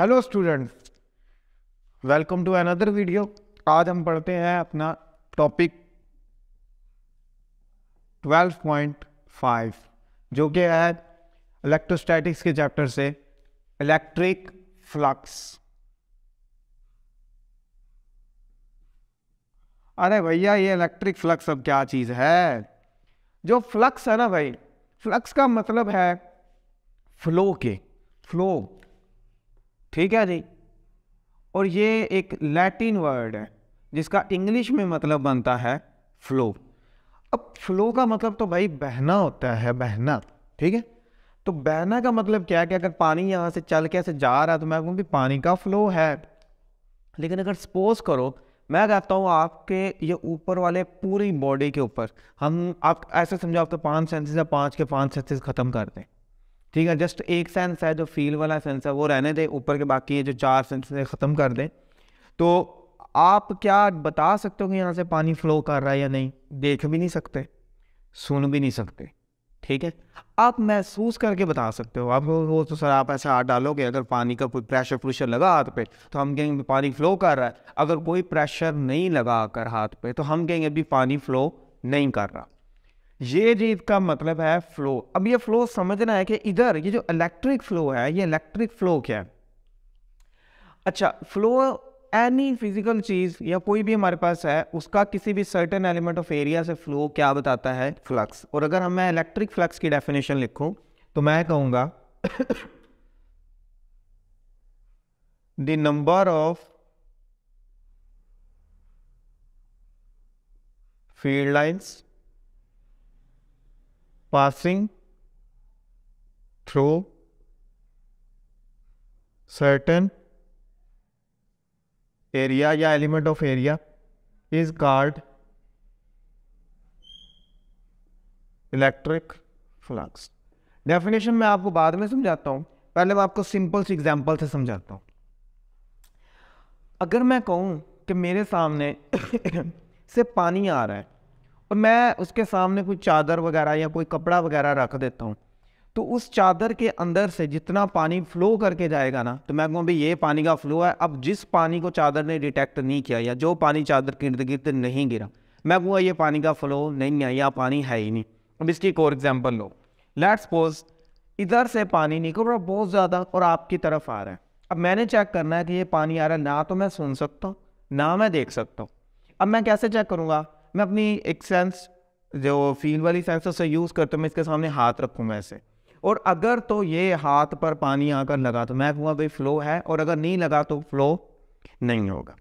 Hello students, welcome to another video. आज हम पढ़ते हैं अपना टॉपिक 12.5 जो कि है इलेक्ट्रोस्टैटिक्स के चैप्टर से इलेक्ट्रिक फ्लक्स। अरे भैया, ये इलेक्ट्रिक फ्लक्स अब क्या चीज़ है? जो फ्लक्स है ना भाई, फ्लक्स का मतलब है फ्लो के फ्लो, ठीक है जी। और ये एक लैटिन वर्ड है जिसका इंग्लिश में मतलब बनता है फ्लो। अब फ्लो का मतलब तो भाई बहना होता है, बहना, ठीक है। तो बहना का मतलब क्या है कि अगर पानी यहाँ से चल के ऐसे जा रहा है तो मैं कहूँगी पानी का फ्लो है। लेकिन अगर सपोज करो, मैं कहता हूँ आपके ये ऊपर वाले पूरी बॉडी के ऊपर हम, आप ऐसे समझो आपके 5 सेंसेस या 5 के 5 सेंसेस ख़त्म कर दें, ठीक है। जस्ट एक सेंस है जो फील वाला सेंस है, वो रहने दें, ऊपर के बाकी ये जो 4 सेंसेस ख़त्म कर दें। तो आप क्या बता सकते हो कि यहाँ से पानी फ्लो कर रहा है या नहीं? देख भी नहीं सकते, सुन भी नहीं सकते, ठीक है। आप महसूस करके बता सकते हो। आप वो तो सर आप ऐसे हाथ डालोगे, अगर पानी का कोई प्रेशर लगा हाथ पे तो हम कहेंगे पानी फ्लो कर रहा है। अगर कोई प्रेशर नहीं लगा कर हाथ पे तो हम कहेंगे अभी पानी फ्लो नहीं कर रहा। ये चीज का मतलब है फ्लो। अब ये फ्लो समझना है कि इधर ये जो इलेक्ट्रिक फ्लो है, ये इलेक्ट्रिक फ्लो क्या है? अच्छा, फ्लो एनी फिजिकल चीज या कोई भी हमारे पास है, उसका किसी भी सर्टेन एलिमेंट ऑफ एरिया से फ्लो क्या बताता है? फ्लक्स। और अगर मैं इलेक्ट्रिक फ्लक्स की डेफिनेशन लिखूं तो मैं कहूंगा the number of field lines passing through certain area या element of area is called electric flux। Definition मैं आपको बाद में समझाता हूँ, पहले मैं आपको सिंपल सी एग्जाम्पल से समझाता हूँ। अगर मैं कहूँ कि मेरे सामने से पानी आ रहा है और मैं उसके सामने कोई चादर वगैरह या कोई कपड़ा वगैरह रख देता हूँ, तो उस चादर के अंदर से जितना पानी फ्लो करके जाएगा ना, तो मैं कहूँ भाई ये पानी का फ्लो है। अब जिस पानी को चादर ने डिटेक्ट नहीं किया या जो पानी चादर के इर्द गिर्द नहीं गिरा, मैं कहूँगा ये पानी का फ्लो नहीं है, या पानी है ही नहीं। अब इसकी एक और एग्जाम्पल लो। लेट्स सपोज इधर से पानी निकल रहा बहुत ज़्यादा और आपकी तरफ आ रहा है। अब मैंने चेक करना है कि ये पानी आ रहा है, ना तो मैं सुन सकता हूँ ना मैं देख सकता हूँ। अब मैं कैसे चेक करूँगा? मैं अपनी एक सेंस जो फील वाली सेंस उससे यूज़ करता हूँ। मैं इसके सामने हाथ रखूँगा ऐसे, और अगर तो ये हाथ पर पानी आकर लगा तो मैं कहूँगा भाई फ्लो है, और अगर नहीं लगा तो फ्लो नहीं होगा।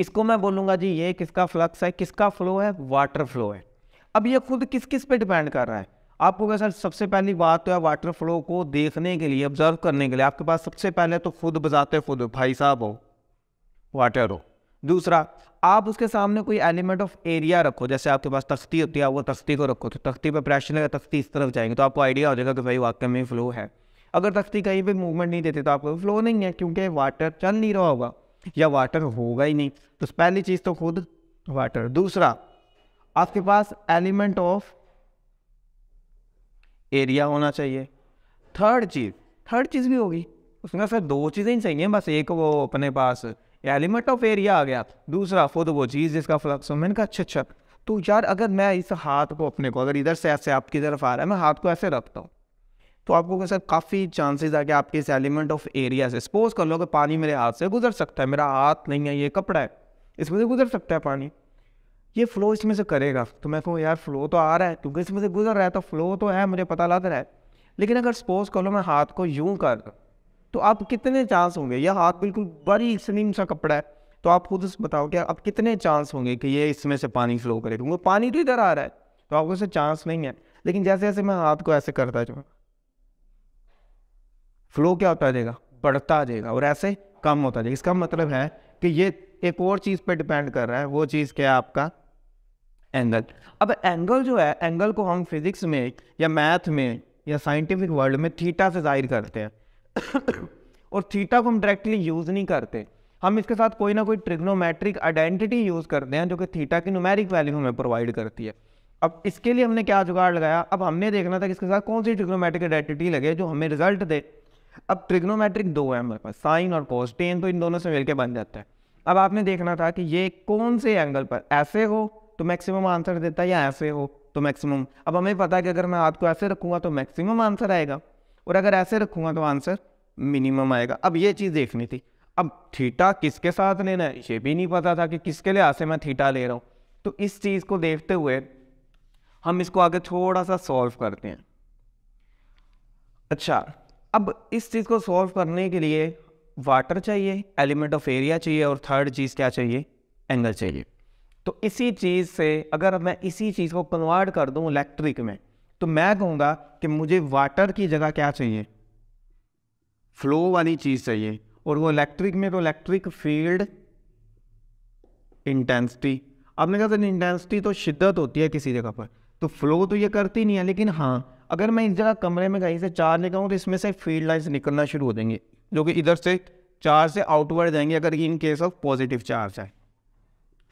इसको मैं बोलूँगा जी ये किसका फ्लक्स है, किसका फ्लो है? वाटर फ्लो है। अब ये खुद किस किस पे डिपेंड कर रहा है? आपको क्या सर, सबसे पहली बात तो है वाटर फ्लो को देखने के लिए, ऑब्जर्व करने के लिए आपके पास सबसे पहले तो खुद बजाते खुद भाई साहब हो, वाटर हो। दूसरा, आप उसके सामने कोई एलिमेंट ऑफ एरिया रखो, जैसे आपके पास तख्ती होती है, वो तख्ती को रखो तो तख्ती पर प्रेशर लगेगा, तख्ती इस तरफ जाएंगे तो आपको आइडिया हो जाएगा कि भाई वाकई में फ्लो है। अगर तख्ती कहीं पे मूवमेंट नहीं देती तो आपको फ्लो नहीं है, क्योंकि वाटर चल नहीं रहा होगा या वाटर होगा ही नहीं। तो पहली चीज़ तो खुद वाटर। दूसरा, आपके पास एलिमेंट ऑफ एरिया होना चाहिए। थर्ड चीज़ भी होगी उसमें, सर दो चीज़ें ही चाहिए बस, एक वो अपने पास एलिमेंट ऑफ एरिया आ गया, दूसरा खुद वो चीज़ जिसका फ्लक्स हो। मैंने कहा अच्छा, तो यार अगर मैं इस हाथ को अपने को, अगर इधर से ऐसे आपकी तरफ आ रहा है, मैं हाथ को ऐसे रखता हूँ तो आपको सर काफ़ी चांसेस आ कि आपके इस एलिमेंट ऑफ एरिया से, सपोज कर लो कि पानी मेरे हाथ से गुजर सकता है, मेरा हाथ नहीं है ये कपड़ा है, इसमें से गुजर सकता है पानी, ये फ्लो इसमें से करेगा। तो मैं कहूँ यार फ्लो तो आ रहा है क्योंकि इसमें से गुजर रहा है, तो फ्लो तो है, मुझे पता लग रहा है। लेकिन अगर सपोज कर लो मैं हाथ को यूँ कर, तो आप कितने चांस होंगे, यह हाथ बिल्कुल बड़ी स्लिम सा कपड़ा है, तो आप खुद बताओ कि आप कितने चांस होंगे कि ये इसमें से पानी फ्लो करे, क्योंकि पानी तो इधर आ रहा है तो आपको इससे चांस नहीं है। लेकिन जैसे जैसे मैं हाथ को ऐसे करता जाऊँ, फ्लो क्या होता जाएगा, बढ़ता जाएगा और ऐसे कम होता जाएगा। इसका मतलब है कि ये एक और चीज़ पर डिपेंड कर रहा है, वो चीज़ क्या है? आपका एंगल। अब एंगल जो है, एंगल को हम फिजिक्स में या मैथ में या साइंटिफिक वर्ल्ड में थीटा से जाहिर करते हैं और थीटा को हम डायरेक्टली यूज़ नहीं करते, हम इसके साथ कोई ना कोई ट्रिग्नोमेट्रिक आइडेंटिटी यूज़ करते हैं जो कि थीटा की न्यूमेरिक वैल्यू हमें प्रोवाइड करती है। अब इसके लिए हमने क्या जुगाड़ लगाया, अब हमने देखना था कि इसके साथ कौन सी ट्रिग्नोमेट्रिक आइडेंटिटी लगे जो हमें रिजल्ट दे। अब ट्रिग्नोमेट्रिक दो है हमारे पास, साइन और कोस, टेन तो इन दोनों से मिलकर बन जाता है। अब आपने देखना था कि ये कौन से एंगल पर, ऐसे हो तो मैक्सिमम आंसर देता है या ऐसे हो तो मैक्सिमम। अब हमें पता है कि अगर मैं हाथ को ऐसे रखूँगा तो मैक्सिमम आंसर आएगा और अगर ऐसे रखूँगा तो आंसर मिनिमम आएगा। अब ये चीज़ देखनी थी। अब थीटा किसके साथ लेना है ये भी नहीं पता था कि किसके लिए ऐसे मैं थीटा ले रहा हूँ। तो इस चीज़ को देखते हुए हम इसको आगे थोड़ा सा सॉल्व करते हैं। अच्छा, अब इस चीज़ को सॉल्व करने के लिए वाटर चाहिए, एलिमेंट ऑफ एरिया चाहिए और थर्ड चीज़ क्या चाहिए, एंगल चाहिए। तो इसी चीज़ से अगर मैं इसी चीज़ को कन्वर्ट कर दूं इलेक्ट्रिक में, तो मैं कहूँगा कि मुझे वाटर की जगह क्या चाहिए, फ्लो वाली चीज़ चाहिए, और वो इलेक्ट्रिक में तो इलेक्ट्रिक फील्ड इंटेंसिटी। आपने कहा सर इंटेंसिटी तो शिद्दत होती है किसी जगह पर, तो फ्लो तो ये करती नहीं है, लेकिन हाँ अगर मैं इस जगह कमरे में कहीं से चार्ज निकालूँ तो इसमें से फील्ड लाइन्स निकलना शुरू हो देंगे जो कि इधर से चार्ज से आउटवर्ड जाएंगे अगर in case of positive charge है।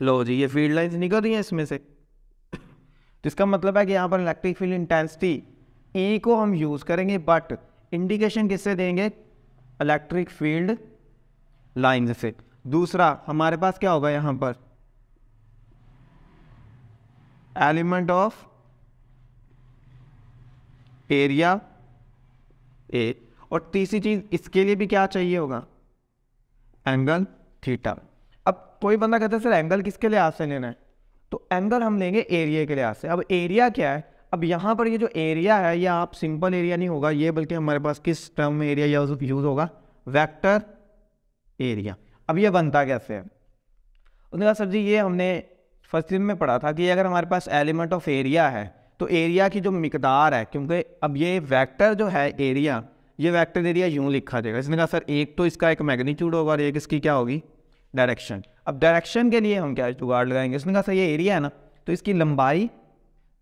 लो जी, ये फील्ड लाइन्स निकल रही हैं इसमें से, तो इसका मतलब है कि यहाँ पर इलेक्ट्रिक फील्ड इंटेंसिटी ई को हम यूज़ करेंगे, बट इंडिकेशन किससे देंगे, इलेक्ट्रिक फील्ड लाइन से। दूसरा हमारे पास क्या होगा यहाँ पर, एलिमेंट ऑफ एरिया ए, और तीसरी चीज़ इसके लिए भी क्या चाहिए होगा, एंगल थीटा। अब कोई बंदा कहता है सर एंगल किसके लिहाज से लेना है, तो एंगल हम लेंगे एरिया के लिहाज से। अब एरिया क्या है, अब यहाँ पर ये जो एरिया है ये आप सिंपल एरिया नहीं होगा ये, बल्कि हमारे पास किस टर्म में एरिया यूज होगा, वेक्टर एरिया। अब ये बनता कैसे है, उसने कहा सर जी ये हमने फर्स्ट ईयर में पढ़ा था कि अगर हमारे पास एलिमेंट ऑफ एरिया है तो एरिया की जो मिकदार है, क्योंकि अब ये वेक्टर जो है एरिया, ये वेक्टर एरिया यूँ लिखा जाएगा। इसने कहा सर एक तो इसका एक मैग्नीट्यूड होगा और एक इसकी क्या होगी, डायरेक्शन। अब डायरेक्शन के लिए हम क्या जुगाड़ लगाएंगे, इसने कहा सर ये एरिया है ना, तो इसकी लंबाई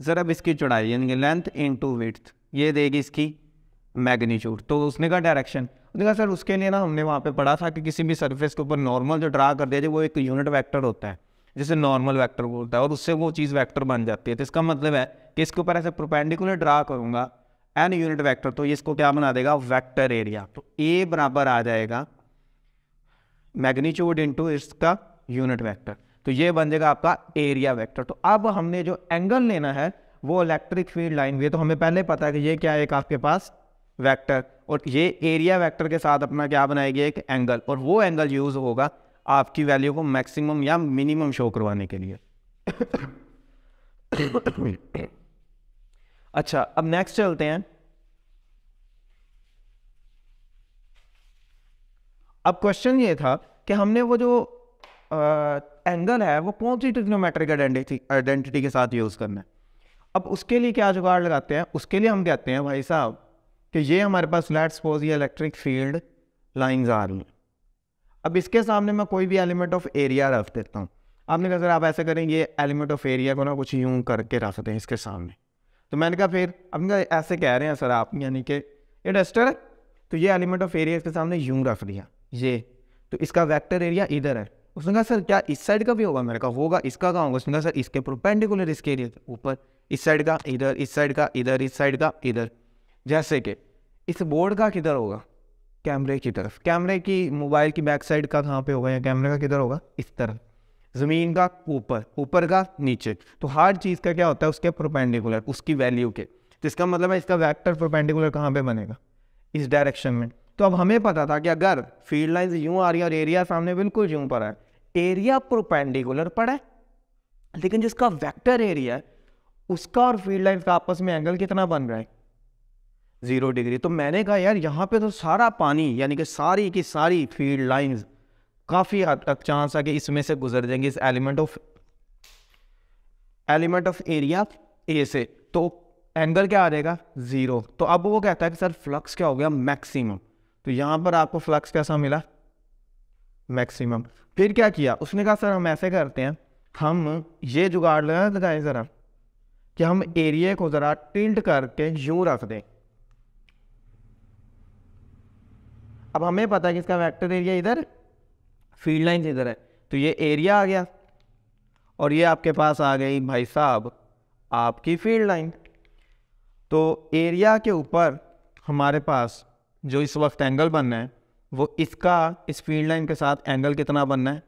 ज़रब इसकी चौड़ाई यानी कि लेंथ इनटू विड्थ, ये देगी इसकी मैग्नीट्यूड। तो उसने कहा डायरेक्शन, उसने कहा सर उसके लिए ना हमने वहाँ पे पढ़ा था कि किसी भी सरफेस के ऊपर नॉर्मल जो ड्रा कर दिया जाए वो एक यूनिट वेक्टर होता है जिसे नॉर्मल वेक्टर बोलता है, और उससे वो चीज़ वेक्टर बन जाती है। तो इसका मतलब है कि इसके ऊपर ऐसे परपेंडिकुलर ड्रा करूँगा एन यूनिट वेक्टर, तो ये इसको क्या बना देगा, वेक्टर एरिया। तो ए बराबर आ जाएगा मैग्नीट्यूड इंटू इसका यूनिट वेक्टर, तो ये बन जाएगा आपका एरिया वेक्टर। तो अब हमने जो एंगल लेना है वो इलेक्ट्रिक फील्ड लाइन भी, तो हमें पहले पता है कि ये क्या है, एक आपके पास वेक्टर, और ये एरिया वेक्टर के साथ अपना क्या बनाएगी, एक एंगल, और वो एंगल यूज़ होगा आपकी वैल्यू को मैक्सिमम या मिनिमम शो करवाने के लिए। अच्छा, अब नेक्स्ट चलते हैं। अब क्वेश्चन ये था कि हमने वो जो एंगल है वो कौन सी ट्रिग्नोमेट्रिक आइडेंटिटी के साथ यूज़ करना है। अब उसके लिए क्या जुगाड़ लगाते हैं, उसके लिए हम कहते हैं भाई साहब कि ये हमारे पास लेट्स सपोज ये इलेक्ट्रिक फील्ड लाइंस आ रही हैं। अब इसके सामने मैं कोई भी एलिमेंट ऑफ एरिया रख देता हूँ। आपने कहा सर आप ऐसे करें, ये एलिमेंट ऑफ एरिया को ना कुछ यूँ करके रख दें इसके सामने, तो मैंने कहा फिर आपने कहा ऐसे कह रहे हैं सर आप, यानी कि ये डस्टर है तो ये एलिमेंट ऑफ एरिया इसके सामने यूँ रख दिया, ये तो इसका वेक्टर एरिया इधर है। उसने कहा सर क्या इस साइड का भी होगा, मेरे कहा होगा, इसका कहाँ होगा, उसने कहा सर इसके परपेंडिकुलर इसके एरिया के ऊपर, इस साइड का इधर, इस साइड का इधर, इस साइड का इधर, जैसे कि इस बोर्ड का किधर होगा, कैमरे की तरफ, कैमरे की मोबाइल की बैक साइड का कहाँ पे होगा या कैमरे का किधर होगा, इस तरफ, ज़मीन का ऊपर, ऊपर का नीचे। तो हर चीज़ का क्या होता है, उसके परपेंडिकुलर, उसकी वैल्यू के, तो इसका मतलब है इसका वेक्टर परपेंडिकुलर कहाँ पे बनेगा, इस डायरेक्शन में। तो अब हमें पता था कि अगर फील्ड लाइन यूँ आ रही है और एरिया सामने बिल्कुल यूँ पर है, एरिया परपेंडिकुलर पर है, लेकिन जिसका वेक्टर एरिया है उसका और फील्ड लाइन का आपस में एंगल कितना बन रहा है, 0 डिग्री। तो मैंने कहा यार यहाँ पे तो सारा पानी यानी कि सारी की सारी फील्ड लाइंस, काफ़ी हद तक चांस है कि इसमें से गुजर जाएंगे, इस एलिमेंट ऑफ एरिया ए से, तो एंगल क्या आ जाएगा, 0। तो अब वो कहता है कि सर फ्लक्स क्या हो गया, मैक्सिमम। तो यहाँ पर आपको फ्लक्स कैसा मिला, मैक्सिमम। फिर क्या किया, उसने कहा सर हम ऐसे करते हैं, हम ये जुगाड़ लगाए ज़रा कि हम एरिया को ज़रा टिल्ट करके यूँ रख दें। अब हमें पता है कि इसका वेक्टर एरिया इधर, फील्ड लाइन इधर है, तो ये एरिया आ गया और ये आपके पास आ गई भाई साहब आपकी फील्ड लाइन। तो एरिया के ऊपर हमारे पास जो इस वक्त एंगल बनना है वो इसका इस फील्ड लाइन के साथ एंगल कितना बनना है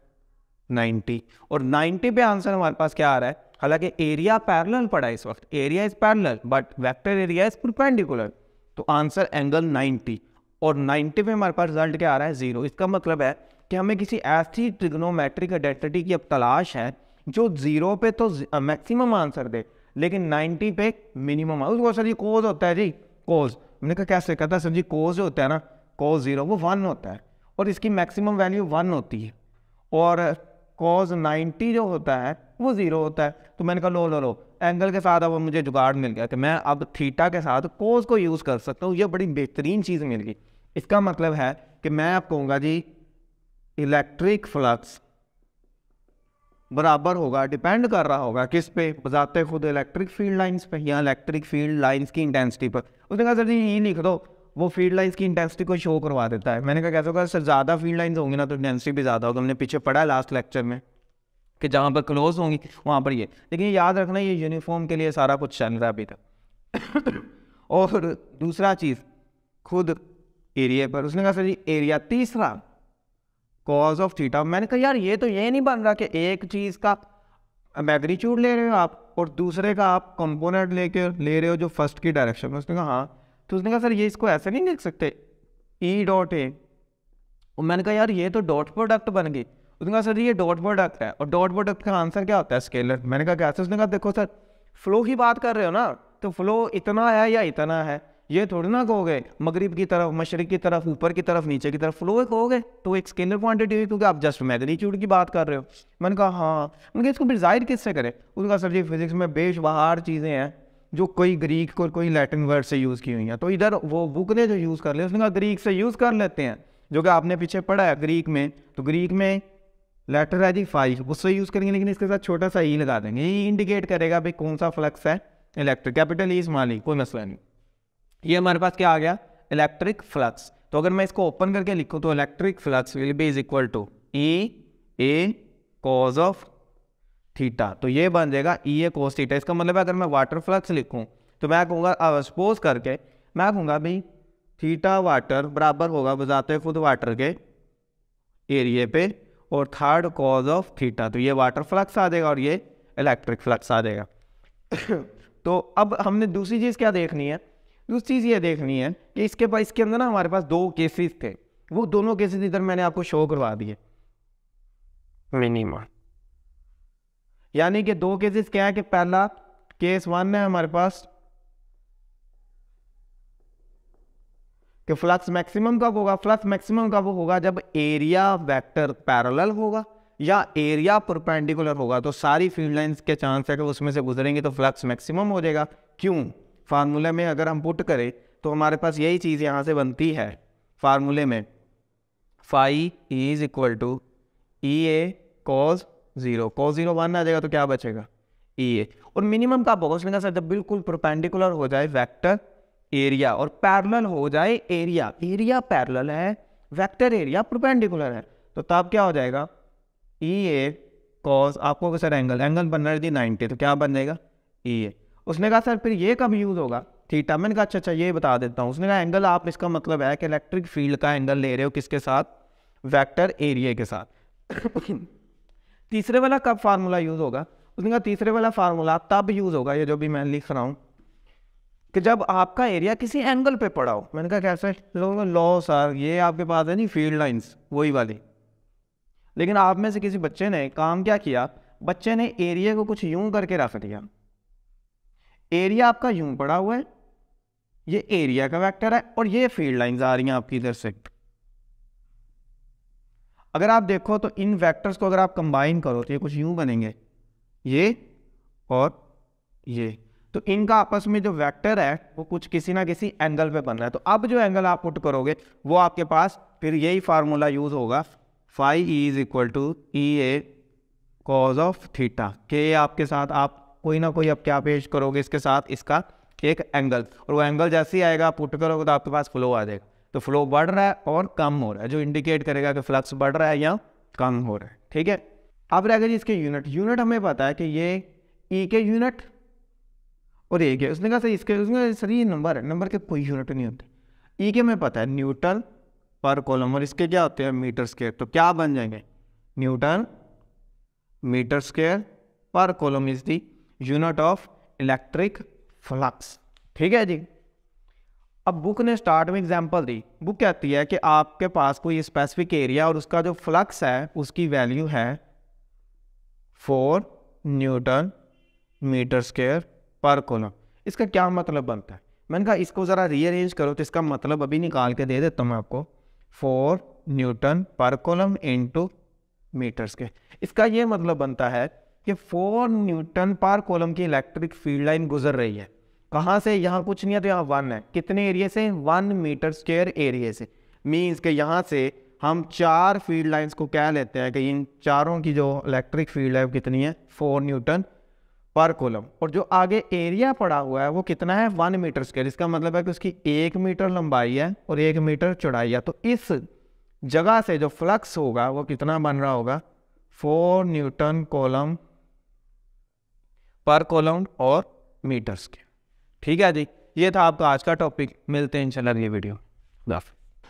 90। और 90 पे आंसर हमारे पास क्या आ रहा है, हालांकि एरिया पैरेलल पड़ा है इस वक्त, area is parallel but vector area is perpendicular, तो आंसर एंगल 90। और 90 पे हमारे पास रिजल्ट क्या आ रहा है 0। इसका मतलब है कि हमें किसी ऐसी ट्रिग्नोमेट्रिक आइडेंटिटी की अब तलाश है जो 0 पे तो मैक्सिमम आंसर दे लेकिन 90 पे मिनिमम। उसको सर जी कोज होता है जी, कोज मैंने कहा कैसे, कहता है सर जी कोज जो होता है ना कोज 0 वो 1 होता है और इसकी मैक्सिमम वैल्यू 1 होती है और कोज 90 जो होता है वो 0 होता है। तो मैंने कहा लो लो लो एंगल के साथ अब मुझे जुगाड़ मिल गया कि मैं अब थीटा के साथ कोज को यूज़ कर सकता हूँ, ये बड़ी बेहतरीन चीज़ मिल गई। इसका मतलब है कि मैं आप कहूँगा जी इलेक्ट्रिक फ्लक्स बराबर होगा, डिपेंड कर रहा होगा किस पे, बजाते खुद इलेक्ट्रिक फील्ड लाइंस पे या इलेक्ट्रिक फील्ड लाइंस की इंटेंसिटी पर। उसने कहा सर जी ये लिख दो, वो फील्ड लाइंस की इंटेंसिटी को शो करवा देता है। मैंने कहा कैसे होगा सर, ज़्यादा फील्ड लाइंस होंगी ना तो इंटेंसिटी भी ज़्यादा होगी, हमने पीछे पढ़ा लास्ट लेक्चर में कि जहाँ पर क्लोज होंगी वहाँ पर ये। लेकिन याद रखना ये यूनिफॉर्म के लिए सारा कुछ चल रहा है अभी तक। और दूसरा चीज़ खुद एरिया पर उसने कहा सर जी एरिया, तीसरा कॉज ऑफ थीटा। मैंने कहा यार ये तो ये नहीं बन रहा कि एक चीज़ का मैग्नीट्यूड ले रहे हो आप और दूसरे का आप कंपोनेंट लेके ले रहे हो जो फर्स्ट की डायरेक्शन में। उसने कहा हाँ, तो उसने कहा सर ये इसको ऐसे नहीं लिख सकते ई डॉट ए। और मैंने कहा यार ये तो डॉट प्रोडक्ट बन गई। उसने कहा सर ये डॉट प्रोडक्ट है और डॉट प्रोडक्ट का आंसर क्या होता है स्केलर। मैंने कहा कैसे, उसने कहा देखो सर फ्लो की बात कर रहे हो ना तो फ्लो इतना है या इतना है ये थोड़ी ना कहोगे, मगरिब की तरफ मशरिक की तरफ ऊपर की तरफ नीचे की तरफ फ्लो कहोगे तो एक स्केलर क्वांटिटी हुई क्योंकि आप जस्ट मैग्नीट्यूड की बात कर रहे हो। मैंने कहा हाँ, मैंने कहा इसको फिर जाहिर किससे करें। उसका सर जी फिजिक्स में बेशुमार चीज़ें हैं जो कोई ग्रीक और कोई लैटिन वर्ड से यूज़ की हुई हैं, तो इधर वो बुक ने जो यूज़ कर लिया उसने कहा ग्रीक से यूज़ कर लेते हैं जो कि आपने पीछे पढ़ा है ग्रीक में, तो ग्रीक में लेटर है जी फाई, उससे यूज़ करेंगे लेकिन इसके साथ छोटा सा ई लगा देंगे, ये इंडिकेट करेगा भाई कौन सा फ्लक्स है electric, capital E small E कोई मसला नहीं। ये हमारे पास क्या आ गया इलेक्ट्रिक फ्लक्स। तो अगर मैं इसको ओपन करके लिखूं तो electric flux will be is equal to E A cos of theta, तो ये बन जाएगा ई ए कॉज थीटा। इसका मतलब है अगर मैं वाटर फ्लक्स लिखूं तो मैं कहूँगा सपोज करके मैं कहूँगा भाई थीटा वाटर बराबर होगा बजाते खुद वाटर के एरिए पे और थर्ड कॉज ऑफ थीटा, तो ये वाटर फ्लक्स आ जाएगा और ये इलेक्ट्रिक फ्लक्स आ जाएगा। तो अब हमने दूसरी चीज़ क्या देखनी है, दूसरी चीज़ ये देखनी है कि इसके पास इसके अंदर ना हमारे पास दो केसेस थे, वो दोनों केसेस इधर मैंने आपको शो करवा दिए मिनिमा, यानी कि दो केसेस क्या है कि पहला केस 1 है हमारे पास कि फ्लक्स मैक्सिमम कब होगा, फ्लक्स मैक्सिमम कब होगा जब एरिया वेक्टर पैरेलल होगा या एरिया परपेंडिकुलर होगा, तो सारी फील्ड लाइंस के चांस है कि उसमें से गुजरेंगे तो फ्लक्स मैक्सिमम हो जाएगा। क्यों, फार्मूले में अगर हम पुट करें तो हमारे पास यही चीज़ यहाँ से बनती है फार्मूले में, phi is equal to E A cos 0, cos 0 1 आ जाएगा तो क्या बचेगा ई ए। और मिनिमम का होगा उसने कहा सर जब बिल्कुल परपेंडिकुलर हो जाए वेक्टर एरिया और पैरेलल हो जाए एरिया, एरिया पैरेलल है वेक्टर एरिया परपेंडिकुलर है, तो तब क्या हो जाएगा ई ए कॉज आपको सर एंगल, एंगल बनना है जी 90, तो क्या बन जाएगा ई ए। उसने कहा सर फिर ये कब यूज़ होगा थीटा। मैंने कहा अच्छा अच्छा ये बता देता हूँ। उसने कहा एंगल आप इसका मतलब है कि इलेक्ट्रिक फील्ड का एंगल ले रहे हो किसके साथ, वेक्टर एरिया के साथ। तीसरे वाला कब फार्मूला यूज़ होगा, उसने कहा तीसरे वाला फार्मूला तब यूज़ होगा ये जो भी मैं लिख रहा हूँ कि जब आपका एरिया किसी एंगल पे पड़ा हो। मैंने कहा कैसे, लोगों लो सर ये आपके पास है नहीं फील्ड लाइन्स वही वाली, लेकिन आप में से किसी बच्चे ने काम क्या किया, बच्चे ने एरिया को कुछ यूं करके रख दिया, एरिया आपका यूं पड़ा हुआ है, ये एरिया का वेक्टर है और ये फील्ड लाइंस आ रही हैं आपकी इधर से। अगर आप देखो तो इन वेक्टर्स को अगर आप कंबाइन करो तो ये कुछ यूं बनेंगे, ये और ये, तो इनका आपस में जो वेक्टर है वो कुछ किसी ना किसी एंगल पे बन रहा है। तो अब जो एंगल आप पुट करोगे वो आपके पास फिर यही फार्मूला यूज होगा phi E is equal to E A cos of theta के आपके साथ आप कोई ना कोई अब क्या पेश करोगे इसके साथ इसका एक एंगल, और वो एंगल जैसे ही आएगा पुट करोगे तो आपके पास फ्लो आ जाएगा। तो फ्लो बढ़ रहा है और कम हो रहा है जो इंडिकेट करेगा कि फ्लक्स बढ़ रहा है या कम हो रहा है, ठीक है। अब रह गए इसके यूनिट, यूनिट हमें पता है कि ये ई के यूनिट और ए के। उसने कहा सर इसके, उसने सर ये नंबर है, नंबर के कोई यूनिट नहीं होते। ई के में पता है न्यूटन पर कॉलम और इसके क्या होते हैं मीटर स्क्वायर, तो क्या बन जाएंगे न्यूटन मीटर स्क्वायर पर coulomb is the unit of electric flux. ठीक है जी। अब बुक ने स्टार्ट में एग्जांपल दी, बुक कहती है कि आपके पास कोई स्पेसिफिक एरिया और उसका जो फ्लक्स है उसकी वैल्यू है 4 न्यूटन मीटर स्क्वायर पर कॉलम। इसका क्या मतलब बनता है, मैंने कहा इसको ज़रा रीअरेंज करो तो इसका मतलब अभी निकाल के दे देता हूँ मैं आपको। 4 न्यूटन पर कॉलम इंटू मीटर स्क्वायर, इसका ये मतलब बनता है कि 4 न्यूटन पर कॉलम की इलेक्ट्रिक फील्ड लाइन गुजर रही है। कहाँ से, यहाँ कुछ नहीं है तो यहाँ 1 है, कितने एरिया से 1 मीटर स्क्वायर एरिया से। मीन्स के यहाँ से हम 4 फील्ड लाइंस को कह लेते हैं कि इन चारों की जो इलेक्ट्रिक फील्ड है वो कितनी है 4 न्यूटन पर कॉलम, और जो आगे एरिया पड़ा हुआ है वो कितना है 1 मीटर स्क्वायर। इसका मतलब है कि उसकी 1 मीटर लंबाई है और 1 मीटर चौड़ाई है, तो इस जगह से जो फ्लक्स होगा वो कितना बन रहा होगा 4 न्यूटन कॉलम पर कॉलम और मीटर स्क्वायर। ठीक है जी, ये था आपका आज का टॉपिक। मिलते हैं इंशाल्लाह ये वीडियो।